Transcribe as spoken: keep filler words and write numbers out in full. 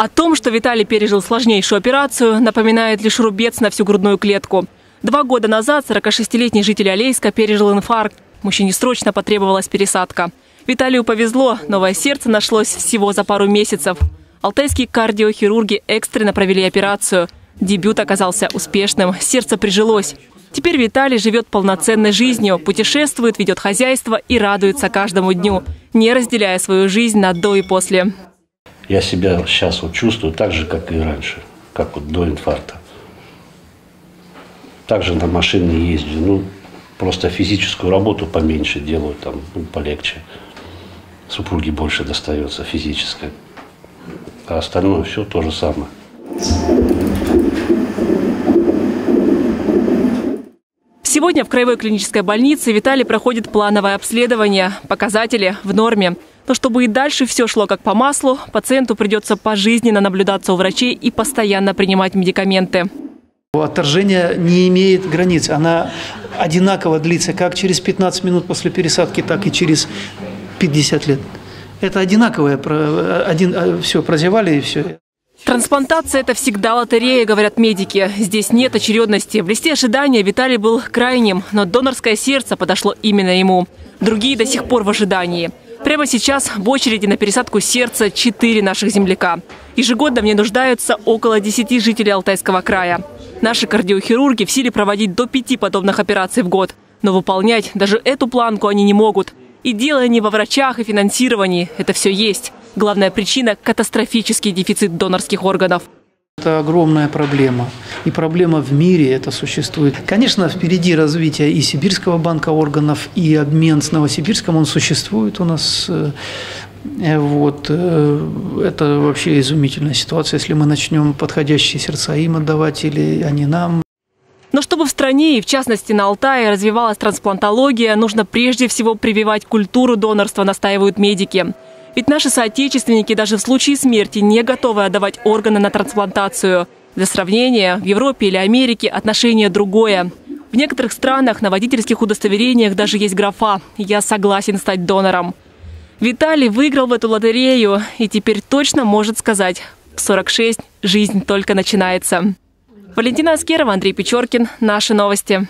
О том, что Виталий пережил сложнейшую операцию, напоминает лишь рубец на всю грудную клетку. Два года назад сорокашестилетний житель Алейска пережил инфаркт. Мужчине срочно потребовалась пересадка. Виталию повезло, новое сердце нашлось всего за пару месяцев. Алтайские кардиохирурги экстренно провели операцию. Дебют оказался успешным, сердце прижилось. Теперь Виталий живет полноценной жизнью, путешествует, ведет хозяйство и радуется каждому дню, не разделяя свою жизнь на до и после. Я себя сейчас вот чувствую так же, как и раньше, как вот до инфаркта. Также на машине ездил, ну, просто физическую работу поменьше делаю, там, ну, полегче. Супруге больше достается физическое. А остальное все то же самое. Сегодня в Краевой клинической больнице Виталий проходит плановое обследование. Показатели в норме. Но чтобы и дальше все шло как по маслу, пациенту придется пожизненно наблюдаться у врачей и постоянно принимать медикаменты. Отторжение не имеет границ. Она одинаково длится как через пятнадцать минут после пересадки, так и через пятьдесят лет. Это одинаковое. Один, все, прозевали и все. Трансплантация – это всегда лотерея, говорят медики. Здесь нет очередности. В листе ожидания Виталий был крайним, но донорское сердце подошло именно ему. Другие до сих пор в ожидании. Прямо сейчас в очереди на пересадку сердца четыре наших земляка. Ежегодно в ней нуждаются около десяти жителей Алтайского края. Наши кардиохирурги в силе проводить до пяти подобных операций в год. Но выполнять даже эту планку они не могут. И дело не во врачах и финансировании. Это все есть. Главная причина – катастрофический дефицит донорских органов. Это огромная проблема. И проблема в мире это существует. Конечно, впереди развитие и Сибирского банка органов, и обмен с Новосибирском, он существует у нас. Вот. Это вообще изумительная ситуация, если мы начнем подходящие сердца им отдавать, или они нам. Но чтобы в стране, и в частности на Алтае, развивалась трансплантология, нужно прежде всего прививать культуру донорства, настаивают медики. Ведь наши соотечественники даже в случае смерти не готовы отдавать органы на трансплантацию. Для сравнения, в Европе или Америке отношение другое. В некоторых странах на водительских удостоверениях даже есть графа «Я согласен стать донором». Виталий выиграл в эту лотерею и теперь точно может сказать: в сорок шесть жизнь только начинается. Валентина Аскерова, Андрей Печоркин. Наши новости.